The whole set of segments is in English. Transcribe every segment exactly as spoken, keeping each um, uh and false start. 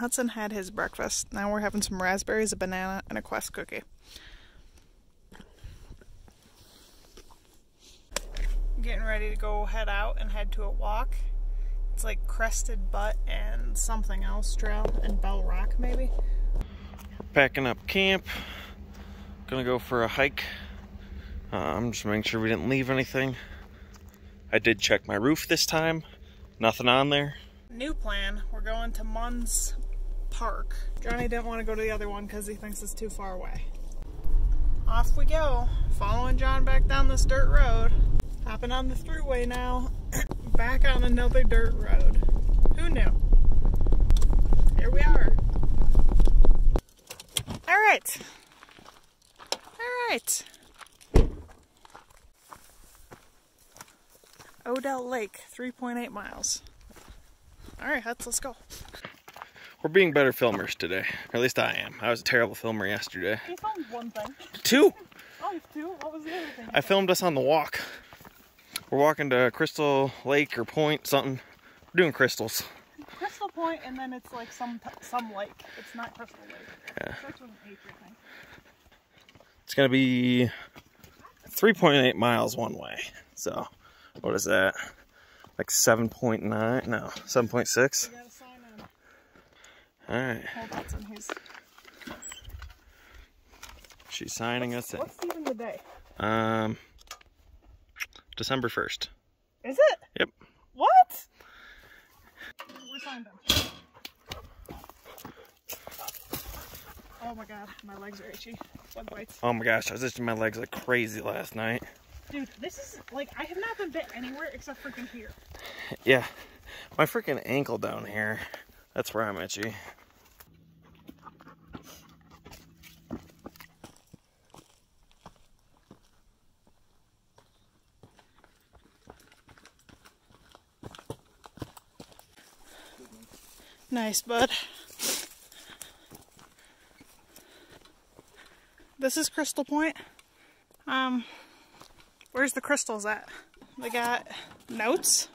Hudson had his breakfast. Now we're having some raspberries, a banana, and a Quest cookie. Getting ready to go head out and head to a walk. It's like Crested Butt and something else trail, and Bell Rock maybe. Packing up camp. Gonna go for a hike. Uh, I'm just making sure we didn't leave anything. I did check my roof this time. Nothing on there. New plan, we're going to Munn's Park. Johnny didn't want to go to the other one because he thinks it's too far away. Off we go, following John back down this dirt road. Hopping on the thruway now, back on another dirt road. Who knew? Here we are. All right, all right. Odell Lake, three point eight miles. All right, Hutz, let's go. We're being better filmers today. Or at least I am. I was a terrible filmer yesterday. You filmed one thing. Two! Oh, two? What was the other thing? I filmed us on the walk. We're walking to Crystal Lake or Point, something. We're doing crystals. Crystal Point, and then it's like some some lake. It's not Crystal Lake. Yeah. It's actually an nature thing. It's going to be three point eight miles one way. So, what is that? Like seven point nine, no, seven point six. We got a sign on. All right. Hold on, it's in his. She's signing what's, us in. What's even the day? Um, December first. Is it? Yep. What? We're signed on. Oh my God, my legs are itchy. Bug bites. Oh my gosh, I was itching my legs like crazy last night. Dude, this is, like, I have not been bit anywhere except freaking here. Yeah. My freaking ankle down here. That's where I'm itchy. Nice, bud. This is Crystal Point. Um... Where's the crystals at? They got notes.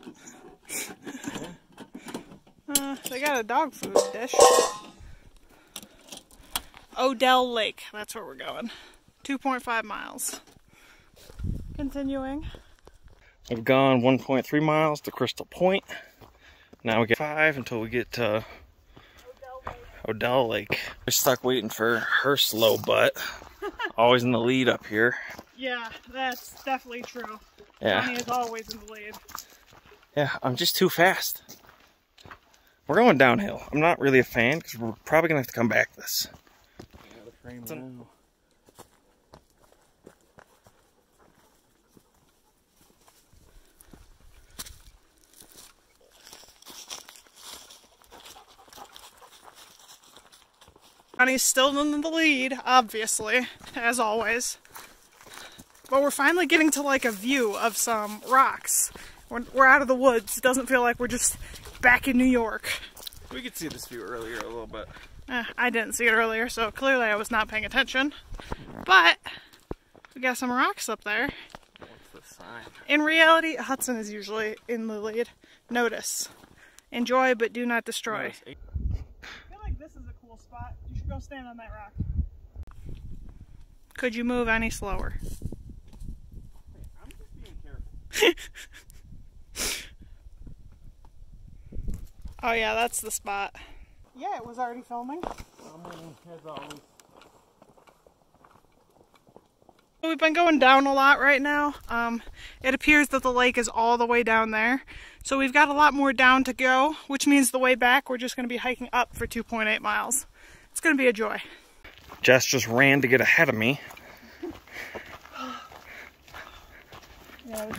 Uh, they got a dog food dish. Odell Lake, that's where we're going. two point five miles. Continuing. We've gone one point three miles to Crystal Point. Now we get five until we get to Odell Lake. We're stuck waiting for her slow butt. Always in the lead up here. Yeah, that's definitely true. Yeah. Johnny is always in the lead. Yeah, I'm just too fast. We're going downhill. I'm not really a fan because we're probably going to have to come back this. Yeah, the frame Johnny's still in the lead, obviously, as always. But we're finally getting to like a view of some rocks. We're, we're out of the woods. It doesn't feel like we're just back in New York. We could see this view earlier a little bit. Uh, I didn't see it earlier, so clearly I was not paying attention. But we got some rocks up there. What's the sign? In reality, Hudson is usually in the lead. Notice. Enjoy, but do not destroy. I feel like this is a cool spot. You should go stand on that rock. Could you move any slower? Oh yeah, that's the spot. Yeah, it was already filming. I mean, as always. We've been going down a lot right now. Um, it appears that the lake is all the way down there. So we've got a lot more down to go, which means the way back we're just going to be hiking up for two point eight miles. It's going to be a joy. Jess just ran to get ahead of me. Yeah,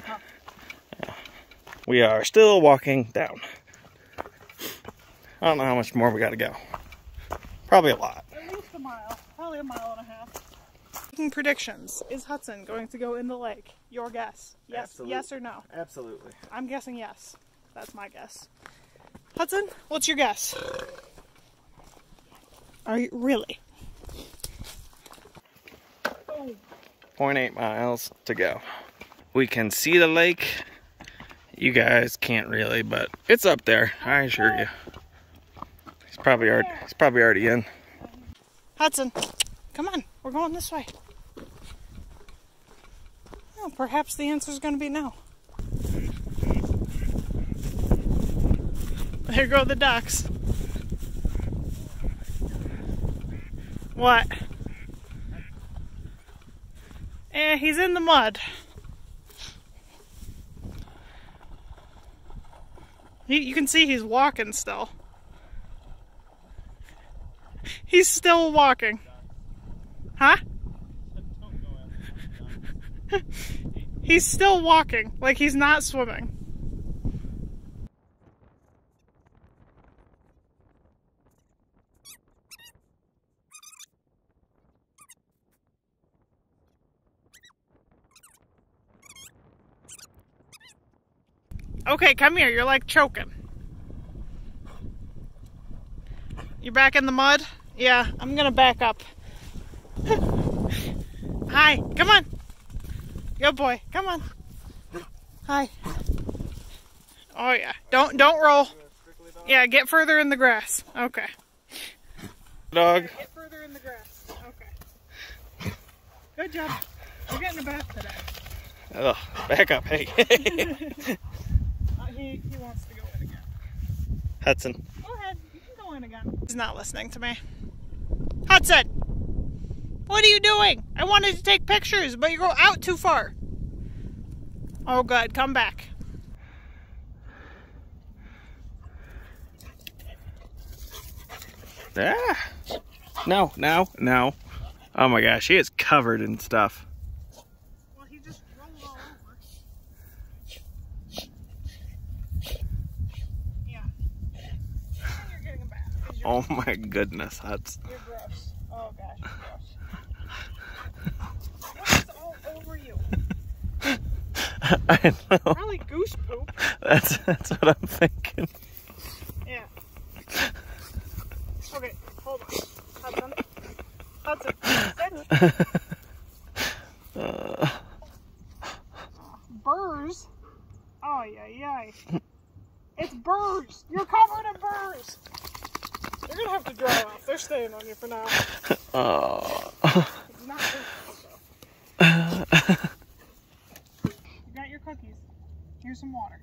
we are still walking down. I don't know how much more we got to go. Probably a lot. At least a mile. Probably a mile and a half. Making predictions. Is Hudson going to go in the lake? Your guess. Yes. Absolutely. Yes or no? Absolutely. I'm guessing yes. That's my guess. Hudson, what's your guess? Are you really? Oh. zero point eight miles to go. We can see the lake. You guys can't really, but it's up there. I assure you. It's probably already, it's probably already in. Hudson, come on, we're going this way. Well, perhaps the answer's going to be no. There go the ducks. What? Eh, he's in the mud. He, you can see he's walking still. He's still walking. Huh? He's still walking, like he's not swimming. Okay, come here, you're like choking. You back in the mud? Yeah, I'm gonna back up. Hi, come on. Good boy, come on. Hi. Oh yeah, don't don't roll. Yeah, get further in the grass. Okay. Dog. Get further in the grass. Okay. Good job. We're getting a bath today. Oh, back up, hey. He, he wants to go in again. Hudson. Go ahead. You can go in again. He's not listening to me. Hudson! What are you doing? I wanted to take pictures, but you go out too far. Oh, good. Come back. Ah. No, no, no. Oh my gosh, he is covered in stuff. Well, he just rolled all over. Oh my goodness, Hudson. You're gross. Oh gosh, you're gross. What's all over you? I know. Probably goose poop. That's that's what I'm thinking. Yeah. Okay, hold on. Hudson. Hudson. uh. Burrs. Oh yeah, yeah. It's burrs. You're covered in burrs. You're gonna have to dry off. They're staying on you for now. Oh. It's not good stuff. You got your cookies. Here's some water.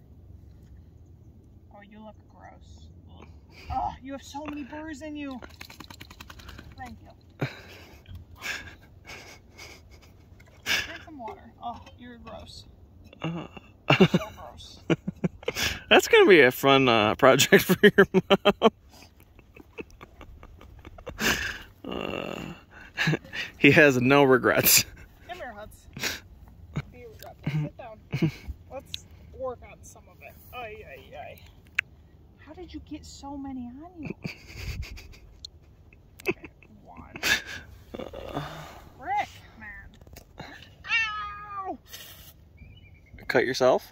Oh, you look gross. Oh, you have so many burrs in you. Thank you. Drink some water. Oh, you're gross. You're so gross. That's gonna be a fun uh, project for your mom. Uh, he has no regrets. Come here, Hudson. Be regretful. Sit down. Let's work on some of it. Ay, ay, ay. How did you get so many on you? Okay, one. Frick, man. Ow! Cut yourself?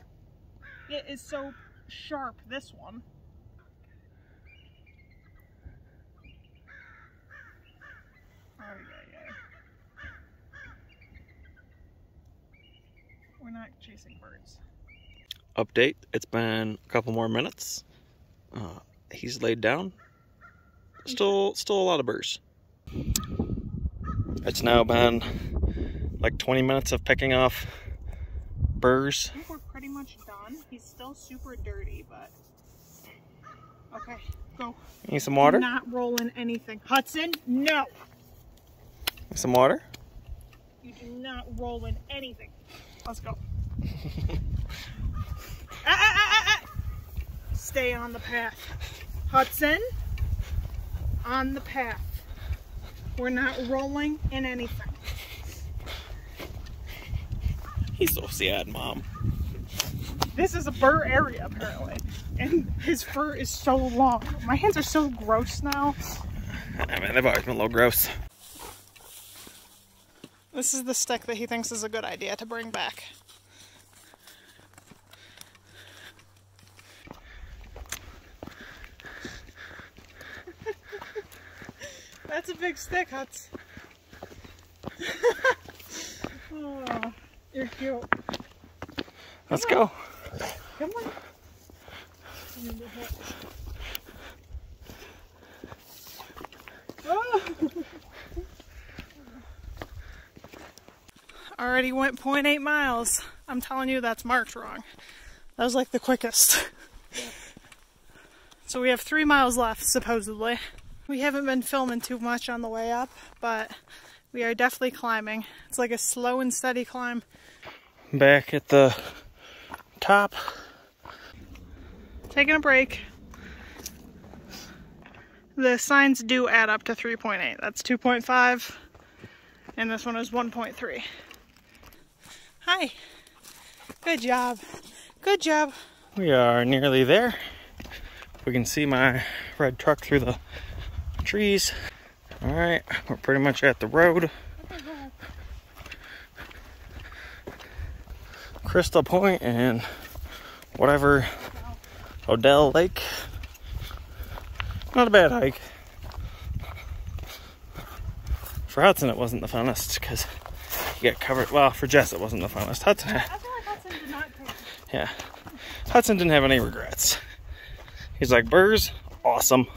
It is so sharp, this one. We're not chasing birds. Update, it's been a couple more minutes. Uh, he's laid down. Still still a lot of birds. It's now been like twenty minutes of picking off birds. I think we're pretty much done. He's still super dirty, but okay, go. You need some water? I'm not rolling anything. Hudson, no! Some water? You do not roll in anything. Let's go. ah, ah, ah, ah, ah. Stay on the path. Hudson, on the path. We're not rolling in anything. He's so sad, Mom. This is a burr area, apparently. And his fur is so long. My hands are so gross now. I mean, they've always been a little gross. This is the stick that he thinks is a good idea to bring back. That's a big stick, Hutz. Oh, you're cute. Let's go. Come on. Already went point eight miles. I'm telling you, that's marked wrong. That was like the quickest. Yeah. So we have three miles left, supposedly. We haven't been filming too much on the way up, but we are definitely climbing. It's like a slow and steady climb. Back at the top. Taking a break. The signs do add up to three point eight. That's two point five. And this one is one point three. Hi. Good job. Good job. We are nearly there. We can see my red truck through the trees. All right, we're pretty much at the road. Crystal Point and whatever, Odell Lake. Not a bad hike. For Hudson, it wasn't the funnest because you got covered. Well, for Jess, it wasn't the funnest. Hudson. I feel like Hudson did not care. Yeah. Hudson didn't have any regrets. He's like, burrs, awesome.